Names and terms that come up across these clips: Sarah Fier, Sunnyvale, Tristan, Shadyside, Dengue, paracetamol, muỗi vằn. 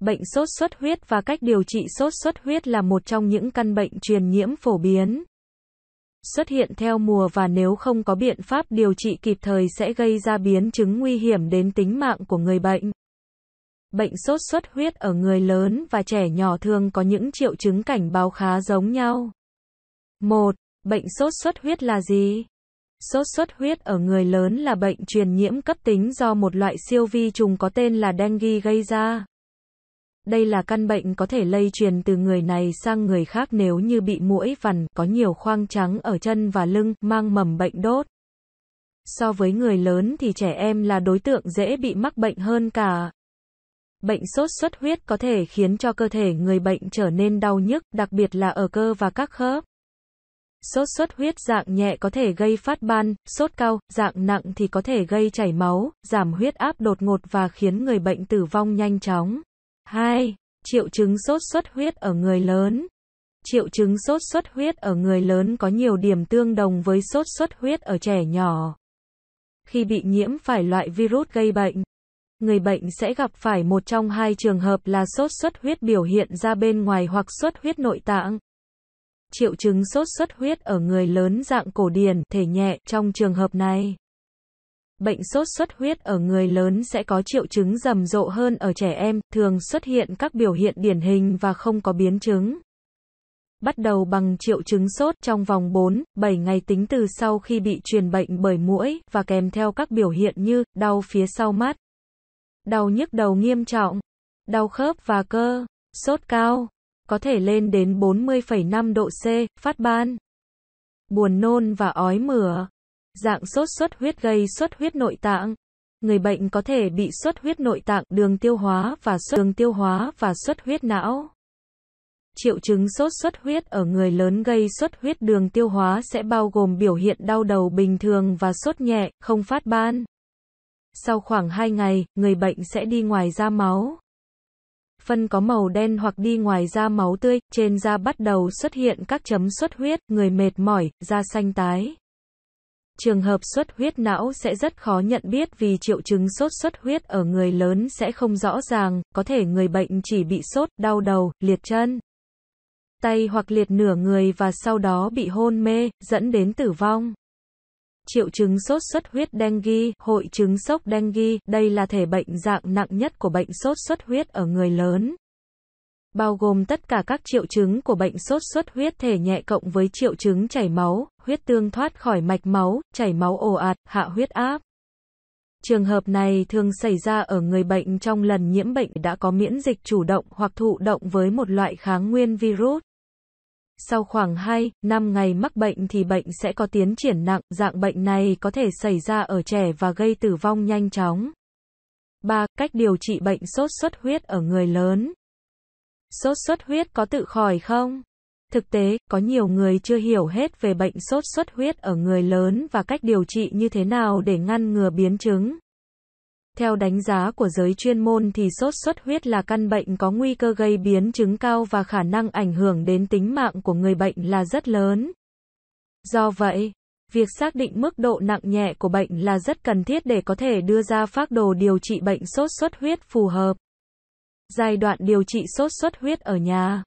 Bệnh sốt xuất huyết và cách điều trị sốt xuất huyết là một trong những căn bệnh truyền nhiễm phổ biến, xuất hiện theo mùa và nếu không có biện pháp điều trị kịp thời sẽ gây ra biến chứng nguy hiểm đến tính mạng của người bệnh. Bệnh sốt xuất huyết ở người lớn và trẻ nhỏ thường có những triệu chứng cảnh báo khá giống nhau. 1. Bệnh sốt xuất huyết là gì? Sốt xuất huyết ở người lớn là bệnh truyền nhiễm cấp tính do một loại siêu vi trùng có tên là Dengue gây ra. Đây là căn bệnh có thể lây truyền từ người này sang người khác nếu như bị muỗi vằn, có nhiều khoang trắng ở chân và lưng, mang mầm bệnh đốt. So với người lớn thì trẻ em là đối tượng dễ bị mắc bệnh hơn cả. Bệnh sốt xuất huyết có thể khiến cho cơ thể người bệnh trở nên đau nhức, đặc biệt là ở cơ và các khớp. Sốt xuất huyết dạng nhẹ có thể gây phát ban, sốt cao, dạng nặng thì có thể gây chảy máu, giảm huyết áp đột ngột và khiến người bệnh tử vong nhanh chóng. 2. Triệu chứng sốt xuất huyết ở người lớn. Triệu chứng sốt xuất huyết ở người lớn có nhiều điểm tương đồng với sốt xuất huyết ở trẻ nhỏ. Khi bị nhiễm phải loại virus gây bệnh, người bệnh sẽ gặp phải một trong hai trường hợp là sốt xuất huyết biểu hiện ra bên ngoài hoặc xuất huyết nội tạng. Triệu chứng sốt xuất huyết ở người lớn dạng cổ điển, thể nhẹ trong trường hợp này. Bệnh sốt xuất huyết ở người lớn sẽ có triệu chứng rầm rộ hơn ở trẻ em, thường xuất hiện các biểu hiện điển hình và không có biến chứng. Bắt đầu bằng triệu chứng sốt trong vòng 4-7 ngày tính từ sau khi bị truyền bệnh bởi muỗi và kèm theo các biểu hiện như đau phía sau mắt, đau nhức đầu nghiêm trọng, đau khớp và cơ, sốt cao, có thể lên đến 40,5 độ C, phát ban, buồn nôn và ói mửa. Dạng sốt xuất huyết gây xuất huyết nội tạng. Người bệnh có thể bị xuất huyết nội tạng, đường tiêu hóa và xuất huyết não. Triệu chứng sốt xuất huyết ở người lớn gây xuất huyết đường tiêu hóa sẽ bao gồm biểu hiện đau đầu bình thường và sốt nhẹ, không phát ban. Sau khoảng 2 ngày, người bệnh sẽ đi ngoài ra máu. Phân có màu đen hoặc đi ngoài ra máu tươi, trên da bắt đầu xuất hiện các chấm xuất huyết, người mệt mỏi, da xanh tái. Trường hợp xuất huyết não sẽ rất khó nhận biết vì triệu chứng sốt xuất huyết ở người lớn sẽ không rõ ràng, có thể người bệnh chỉ bị sốt, đau đầu, liệt chân, tay hoặc liệt nửa người và sau đó bị hôn mê, dẫn đến tử vong. Triệu chứng sốt xuất huyết Dengue, hội chứng sốc Dengue, đây là thể bệnh dạng nặng nhất của bệnh sốt xuất huyết ở người lớn. Bao gồm tất cả các triệu chứng của bệnh sốt xuất huyết thể nhẹ cộng với triệu chứng chảy máu, huyết tương thoát khỏi mạch máu, chảy máu ồ ạt, hạ huyết áp. Trường hợp này thường xảy ra ở người bệnh trong lần nhiễm bệnh đã có miễn dịch chủ động hoặc thụ động với một loại kháng nguyên virus. Sau khoảng 2-5 ngày mắc bệnh thì bệnh sẽ có tiến triển nặng, dạng bệnh này có thể xảy ra ở trẻ và gây tử vong nhanh chóng. 3. Cách điều trị bệnh sốt xuất huyết ở người lớn. Sốt xuất huyết có tự khỏi không? Thực tế, có nhiều người chưa hiểu hết về bệnh sốt xuất huyết ở người lớn và cách điều trị như thế nào để ngăn ngừa biến chứng. Theo đánh giá của giới chuyên môn thì sốt xuất huyết là căn bệnh có nguy cơ gây biến chứng cao và khả năng ảnh hưởng đến tính mạng của người bệnh là rất lớn. Do vậy, việc xác định mức độ nặng nhẹ của bệnh là rất cần thiết để có thể đưa ra phác đồ điều trị bệnh sốt xuất huyết phù hợp. Giai đoạn điều trị sốt xuất huyết ở nhà.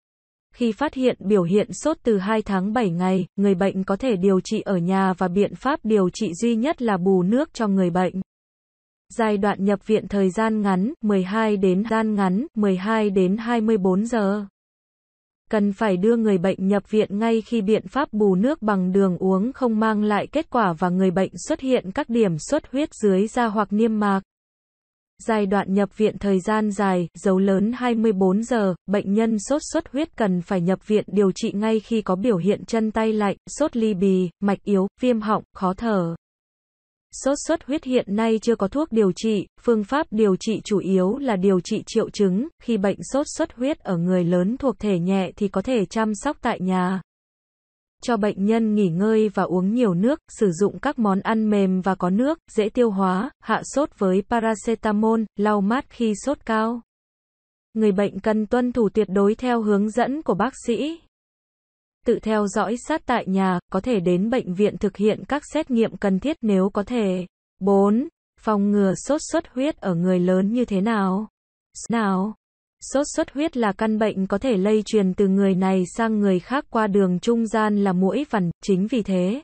Khi phát hiện biểu hiện sốt từ 2 tháng 7 ngày, người bệnh có thể điều trị ở nhà và biện pháp điều trị duy nhất là bù nước cho người bệnh. Giai đoạn nhập viện thời gian ngắn, 12 đến 24 giờ. Cần phải đưa người bệnh nhập viện ngay khi biện pháp bù nước bằng đường uống không mang lại kết quả và người bệnh xuất hiện các điểm xuất huyết dưới da hoặc niêm mạc. Giai đoạn nhập viện thời gian dài, (24 giờ), bệnh nhân sốt xuất huyết cần phải nhập viện điều trị ngay khi có biểu hiện chân tay lạnh, sốt ly bì, mạch yếu, viêm họng, khó thở. Sốt xuất huyết hiện nay chưa có thuốc điều trị, phương pháp điều trị chủ yếu là điều trị triệu chứng, khi bệnh sốt xuất huyết ở người lớn thuộc thể nhẹ thì có thể chăm sóc tại nhà. Cho bệnh nhân nghỉ ngơi và uống nhiều nước, sử dụng các món ăn mềm và có nước, dễ tiêu hóa, hạ sốt với paracetamol, lau mát khi sốt cao. Người bệnh cần tuân thủ tuyệt đối theo hướng dẫn của bác sĩ. tự theo dõi sát tại nhà, có thể đến bệnh viện thực hiện các xét nghiệm cần thiết nếu có thể. 4. Phòng ngừa sốt xuất huyết ở người lớn như thế nào? Sốt xuất huyết là căn bệnh có thể lây truyền từ người này sang người khác qua đường trung gian là muỗi vằn, chính vì thế,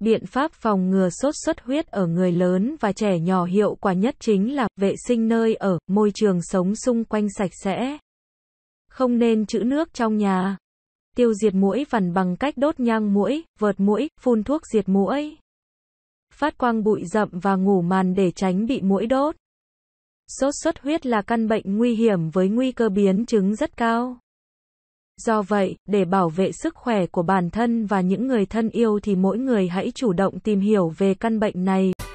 biện pháp phòng ngừa sốt xuất huyết ở người lớn và trẻ nhỏ hiệu quả nhất chính là vệ sinh nơi ở, môi trường sống xung quanh sạch sẽ. Không nên trữ nước trong nhà. Tiêu diệt muỗi vằn bằng cách đốt nhang muỗi, vợt muỗi, phun thuốc diệt muỗi, phát quang bụi rậm và ngủ màn để tránh bị muỗi đốt. Sốt xuất huyết là căn bệnh nguy hiểm với nguy cơ biến chứng rất cao. Do vậy, để bảo vệ sức khỏe của bản thân và những người thân yêu thì mỗi người hãy chủ động tìm hiểu về căn bệnh này.